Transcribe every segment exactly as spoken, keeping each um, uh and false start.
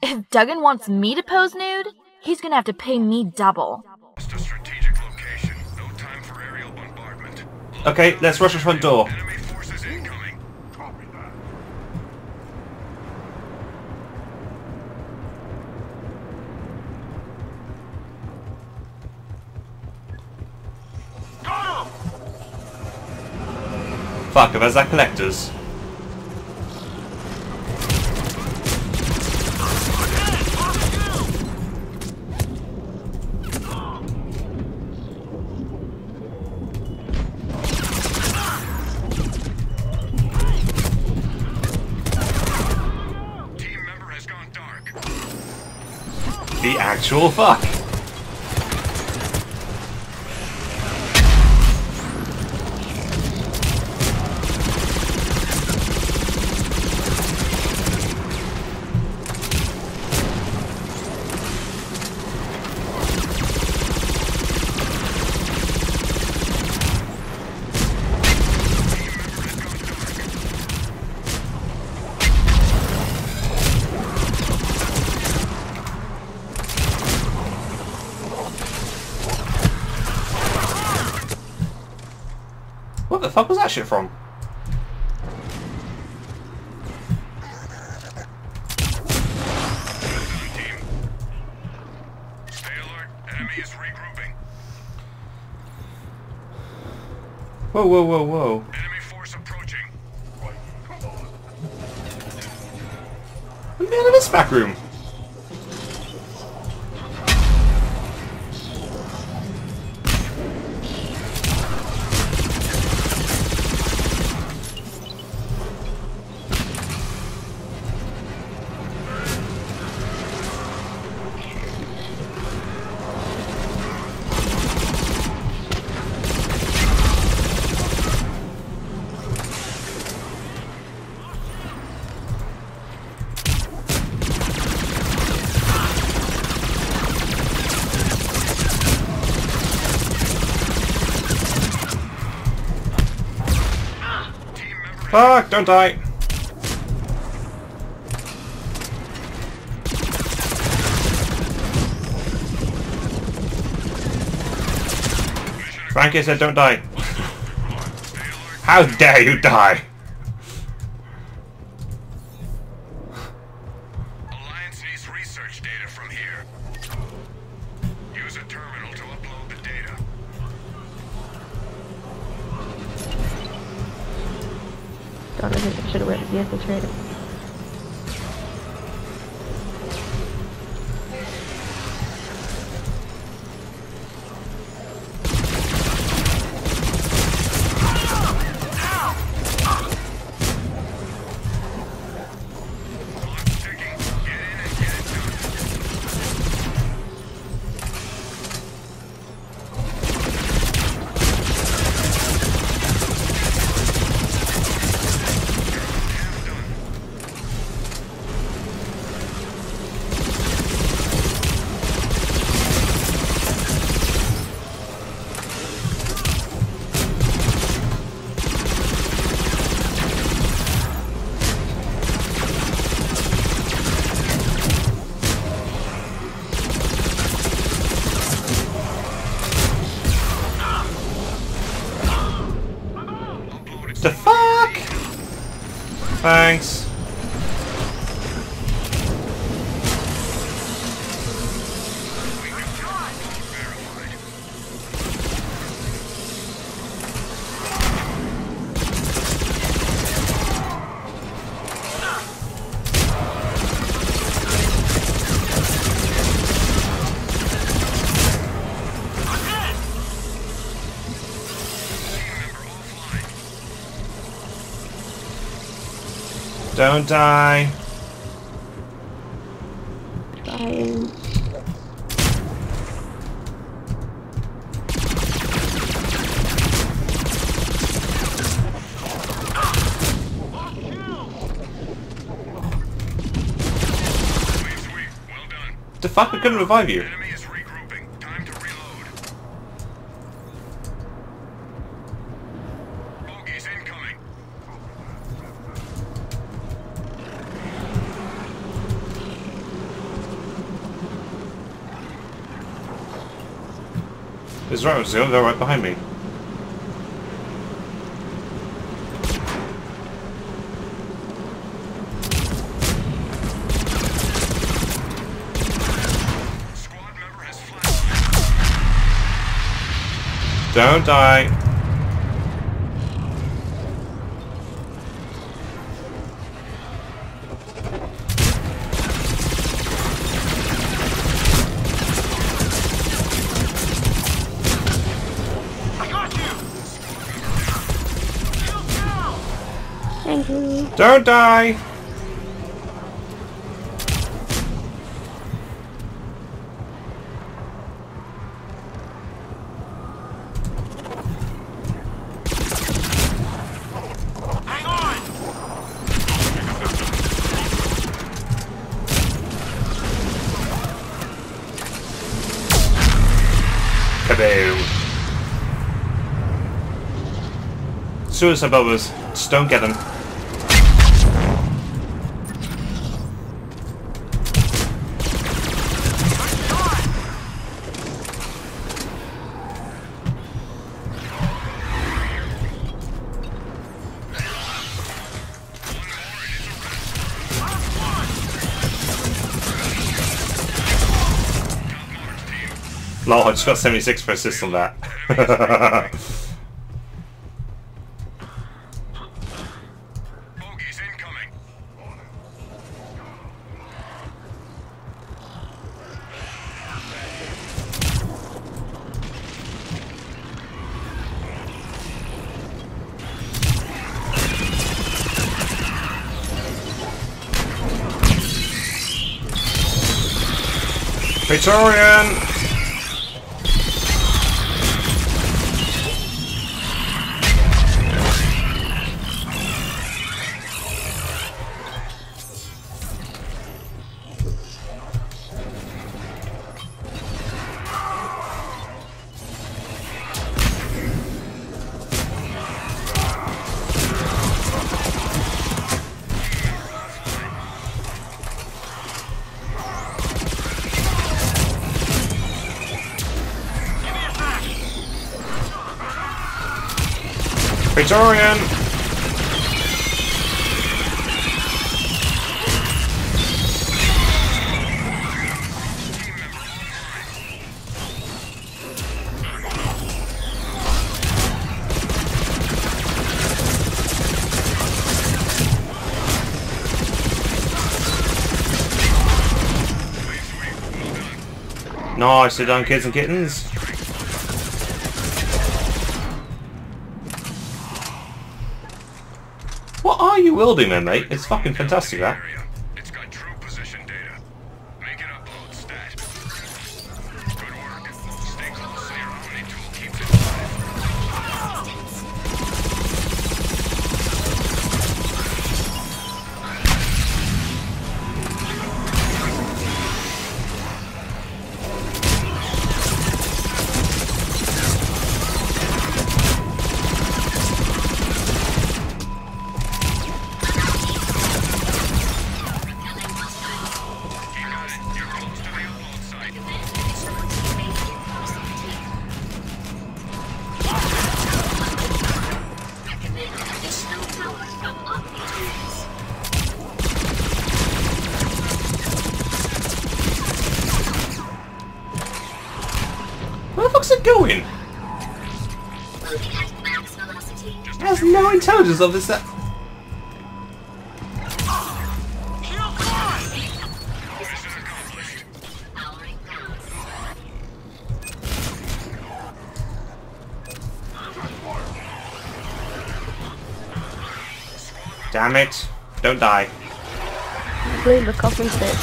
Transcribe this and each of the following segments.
If Dougan wants me to pose nude, he's gonna have to pay me double. Okay, let's rush the front door. Enemy forces incoming. Copy that. Got him! Fuck, there's that collectors. The actual fuck. What the fuck was that shit from? Stay alert. Enemy is regrouping. Whoa, whoa, whoa, whoa. Enemy force approaching. We've been in this back room. Fuck, don't die! Frankie said don't die. How dare you die! Alliance needs research data from here. Use a terminal to upload the data. I think I should have waited the infiltrator. The fuck? Thanks. Don't die. Dying. The fuck, we couldn't revive you. Is right with zero, they're right behind me. Squad member has flashed. Don't die. Don't die! Hang on! Kaboom! Suicide bombers. Just don't get them. Lol, I just got seventy-six for assist on that. Bogies incoming. Praetorian! Praetorian! Nicely done, kids and kittens. You will do, man, mate. It's fucking fantastic, that. It's got true position data. Make an upload stat. Good work. Stay close to your homing tool keeps it going? There's no intelligence of this. Damn it! Don't die. Blame the coffin stick.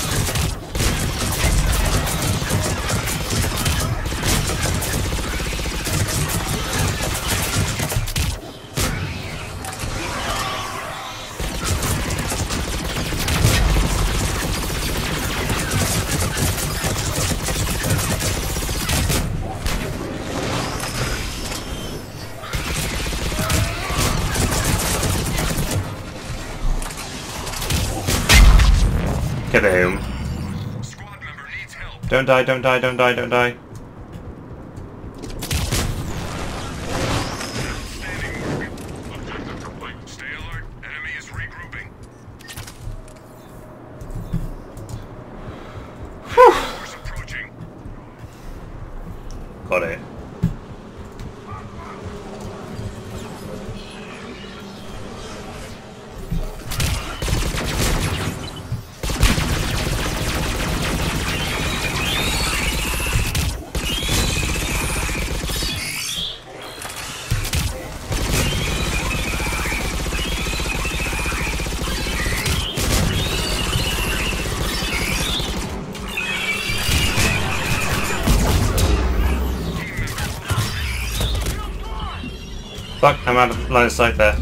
Kaboom. Squad member needs help. Don't die, don't die, don't die, don't die. put it. Fuck, I'm out of line of sight there.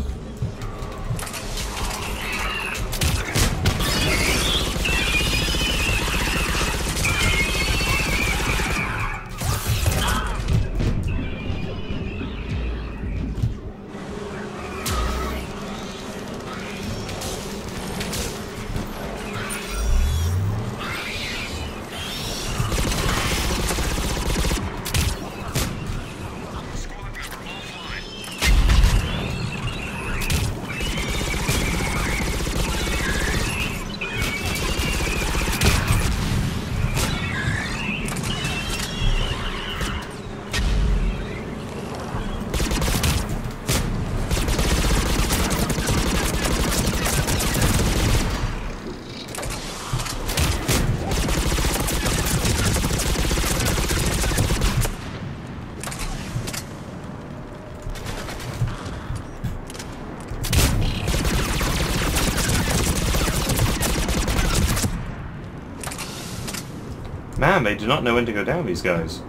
Man, they do not know when to go down, these guys.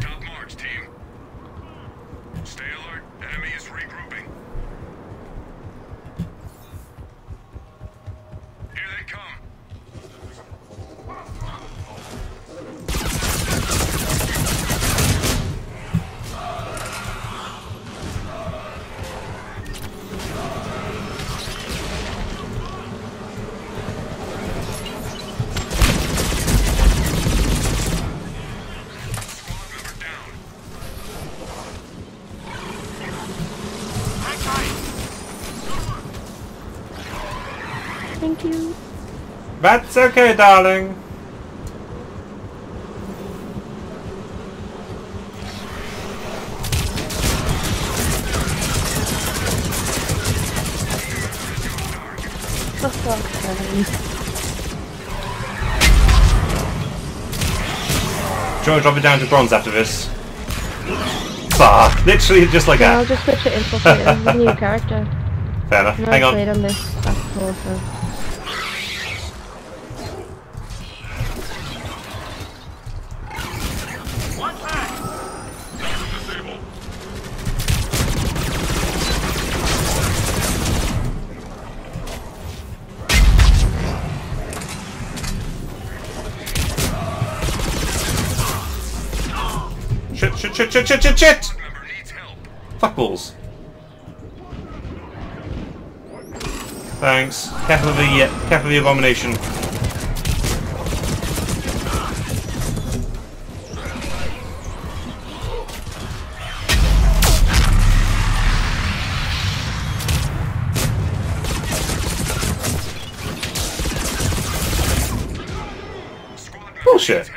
Top march, team. Stay alert. Enemy is regrouping. Here they come. Thank you. That's okay, darling. George, drop it down to bronze after this. Fuck! Literally, just like yeah, that. I'll just switch it in for a new character. Fair enough. Hang on. on this. That's awesome. Shit, shit, shit, shit, shit, shit, shit! Fuck balls. Thanks. Careful of the, uh, careful of the abomination. Bullshit.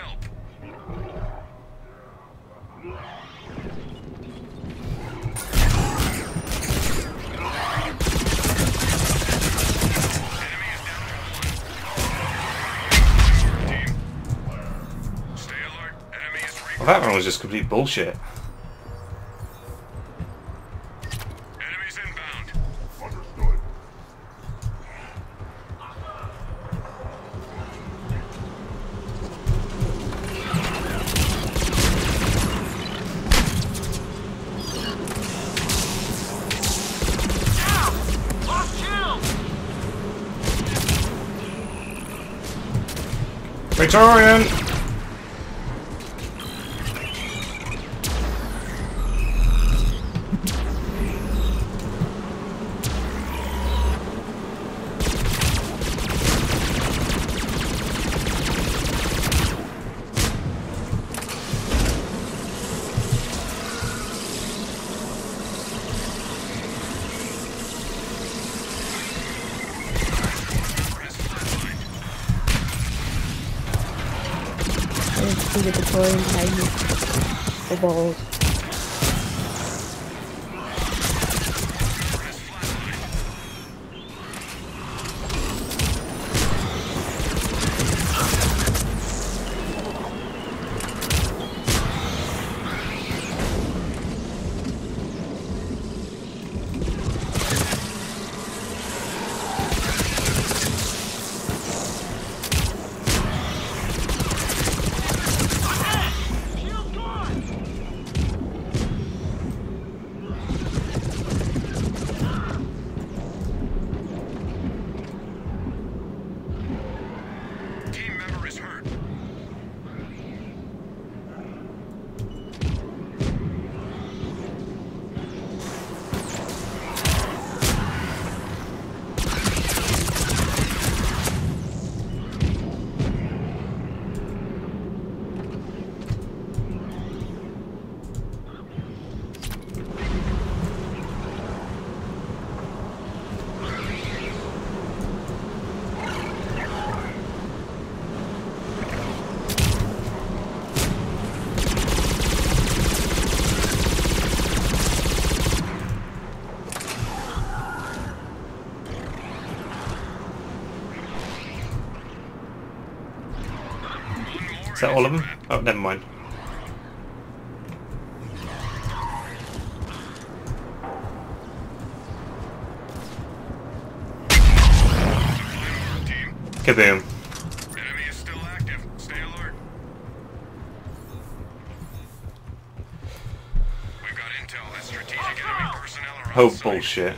Well, that one was just complete bullshit. Enemies inbound. Understood. Down! Lost kill! Praetorian! can get the toy and hide the balls. Is that all of them? Oh, never mind. Kaboom. Enemy is still active. Stay alert. We've got intel that strategic enemy personnel are on site. Oh, bullshit.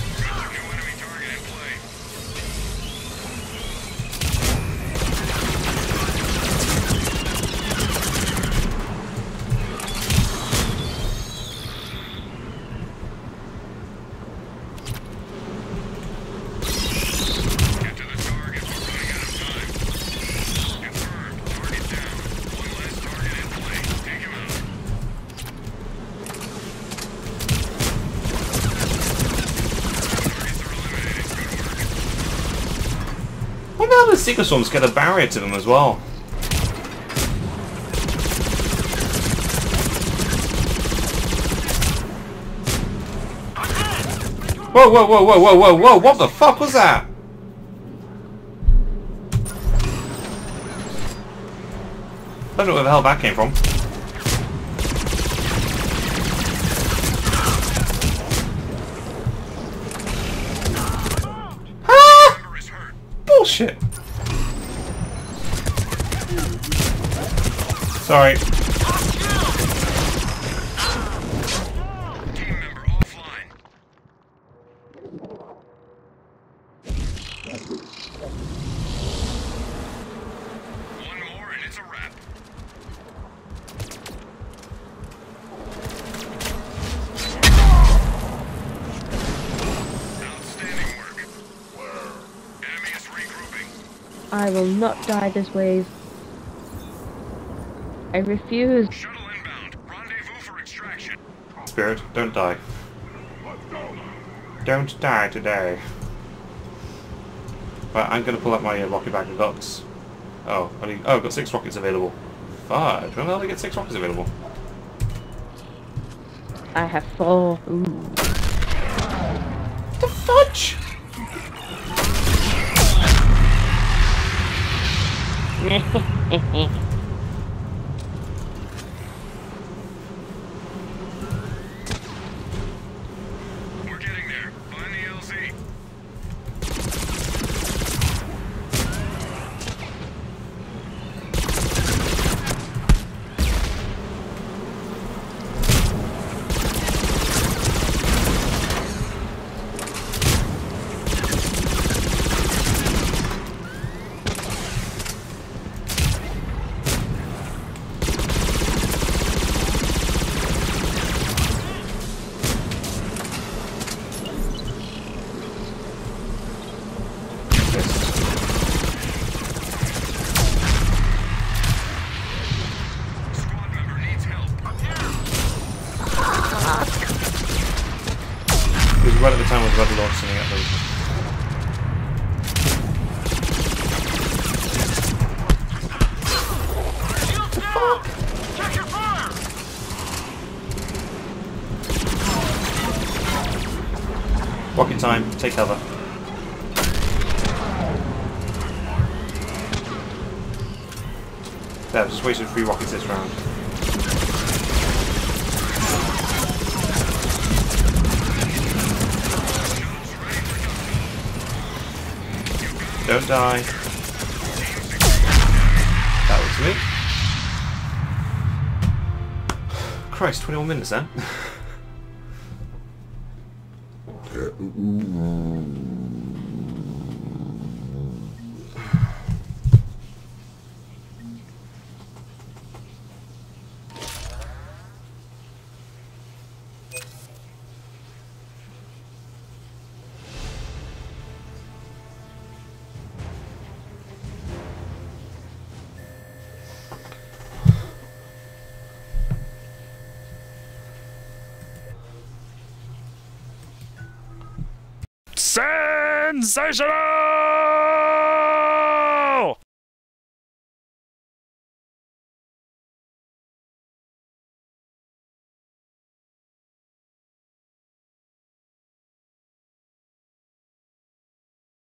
Secret swarms get a barrier to them as well. Whoa, whoa, whoa, whoa, whoa, whoa, whoa, what the fuck was that? I don't know where the hell that came from. Ah! Bullshit. Sorry. Team member offline. One more and it's a wrap. Outstanding work. Enemy is regrouping. I will not die this wave. I refuse. Shuttle inbound. Rendezvous for extraction. Spirit, don't die. Don't die today. Right, I'm gonna pull out my uh, rocket bag of guts. Oh, I need, oh, I've got six rockets available. Fuck, when the hell do I get six rockets available? I have four. Ooh. The fudge! take cover. There, just wasted three rockets this round. Don't die. That was me. Christ, twenty-one minutes then. Sensational!